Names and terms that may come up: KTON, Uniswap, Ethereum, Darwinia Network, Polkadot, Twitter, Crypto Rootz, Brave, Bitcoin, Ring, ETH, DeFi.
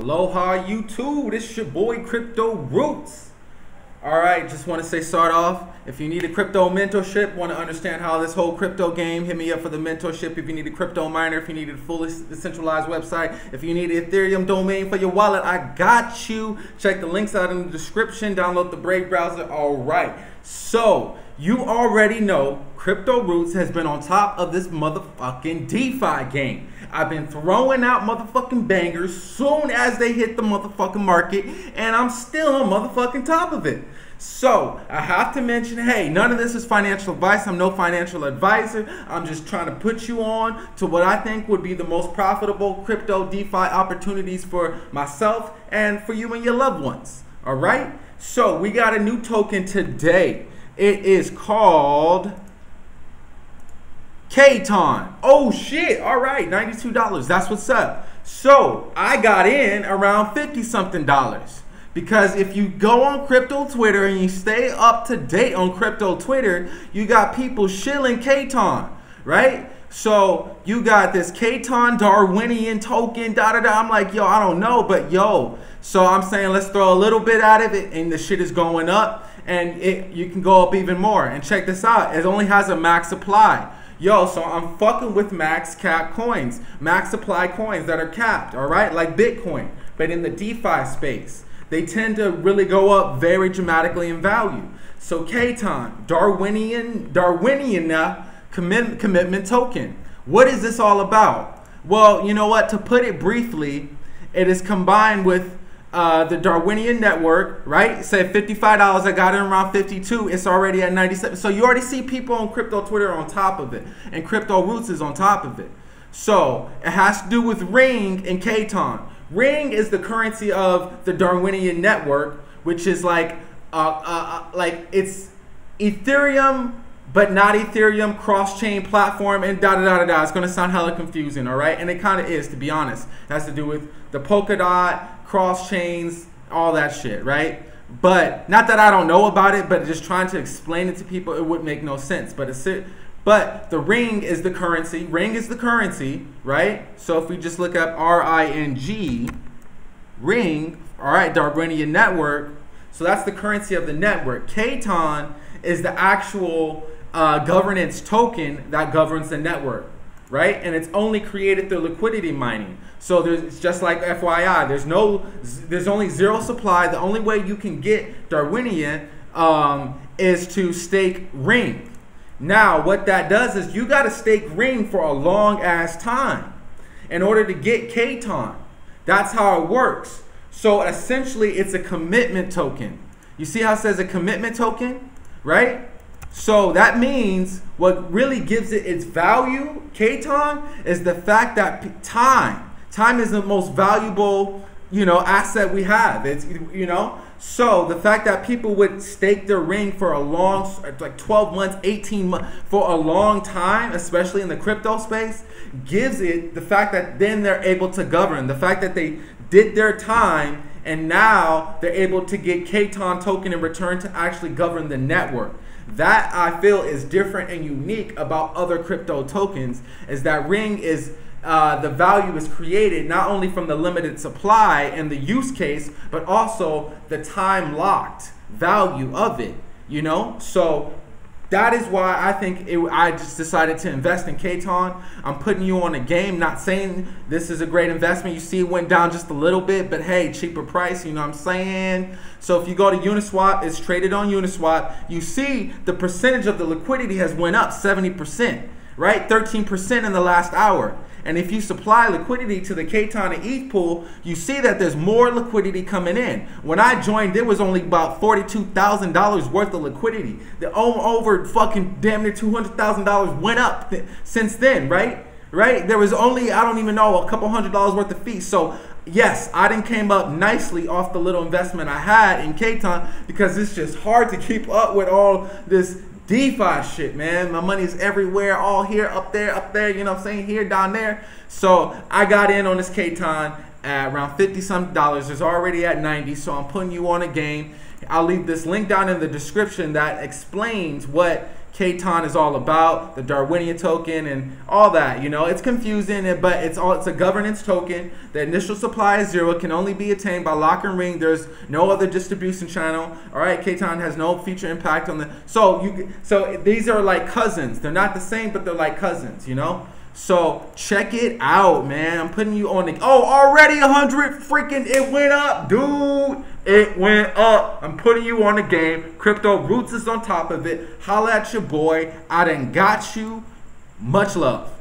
Aloha YouTube, this your boy Crypto Roots. Alright, just want to say start off, if you need a crypto mentorship, want to understand how this whole crypto game, hit me up for the mentorship. If you need a crypto miner, if you need a fully decentralized website, if you need an Ethereum domain for your wallet, I got you. Check the links out in the description, download the Brave browser. Alright, so you already know Crypto Roots has been on top of this motherfucking DeFi game. I've been throwing out motherfucking bangers soon as they hit the motherfucking market, and I'm still on motherfucking top of it. So I have to mention, hey, none of this is financial advice. I'm no financial advisor. I'm just trying to put you on to what I think would be the most profitable crypto DeFi opportunities for myself and for you and your loved ones. All right? So we got a new token today. It is called KTON. Oh shit, all right, $92, that's what's up. So I got in around 50 something dollars, because if you go on crypto Twitter and you stay up to date on crypto Twitter, you got people shilling KTON, right? So you got this KTON Darwinian token, da da da. I'm like, yo, I don't know, but yo. So I'm saying let's throw a little bit out of it, and the shit is going up, and you can go up even more. And check this out, it only has a max supply. Yo, so I'm fucking with max cap coins, max supply coins that are capped, all right? Like Bitcoin, but in the DeFi space. They tend to really go up very dramatically in value. So KTON, Darwinia commitment token. What is this all about? Well, you know what? To put it briefly, it is combined with the Darwinia Network, right? Said $55, I got in around 52, it's already at 97. So you already see people on crypto Twitter on top of it, and Crypto Roots is on top of it. So it has to do with Ring and KTON. Ring is the currency of the Darwinia Network, which is like it's Ethereum but not Ethereum cross-chain platform, and da da da da da. It's gonna sound hella confusing, all right? And it kind of is, to be honest. It has to do with the Polkadot, cross-chains, all that shit, right? But not that I don't know about it, but just trying to explain it to people, it would make no sense. But it's but the Ring is the currency. Ring is the currency, right? So if we just look up R-I-N-G, Ring, all right, Darwinia Network. So that's the currency of the network. KTON is the actual governance token that governs the network, right? And it's only created through liquidity mining. So it's just like FYI, there's only zero supply. The only way you can get Darwinia is to stake Ring. Now, what that does is you gotta stake Ring for a long ass time in order to get KTON. That's how it works. So essentially, it's a commitment token. You see how it says a commitment token, right? So that means what really gives it its value, KTON, is the fact that time. Time is the most valuable, you know, asset we have. It's, you know, so the fact that people would stake their Ring for a long, like 12 months, 18 months, for a long time, especially in the crypto space, gives it the fact that then they're able to govern. The fact that they did their time and now they're able to get KTON token in return to actually govern the network. That I feel is different and unique about other crypto tokens, is that Ring is the value is created not only from the limited supply and the use case, but also the time locked value of it, you know? So that is why I think I just decided to invest in KTON. I'm putting you on a game, not saying this is a great investment. You see it went down just a little bit, but hey, cheaper price, you know what I'm saying? So if you go to Uniswap, it's traded on Uniswap. You see the percentage of the liquidity has went up 70%, right? 13% in the last hour. And if you supply liquidity to the KTON and ETH pool, you see that there's more liquidity coming in. When I joined, there was only about $42,000 worth of liquidity. The over fucking damn near $200,000 went up since then, right? Right? There was only, I don't even know, a couple $100 worth of fees. So yes, I done came up nicely off the little investment I had in KTON, because it's just hard to keep up with all this DeFi shit, man. My money is everywhere, all here, up there, you know what I'm saying, here, down there. So I got in on this KTON at around 50 some dollars. It's already at 90, so I'm putting you on a game. I'll leave this link down in the description that explains what KTON is all about, the Darwinia token and all that. You know, it's confusing, but it's a governance token. The initial supply is zero. It can only be attained by Lock and Ring. There's no other distribution channel. All right, KTON has no future impact on the. So these are like cousins. They're not the same, but they're like cousins. You know. So check it out, man. I'm putting you on the. Oh, already 100 freaking. It went up, dude. It went up. I'm putting you on the game. Crypto Roots is on top of it. Holla at your boy. I done got you. Much love.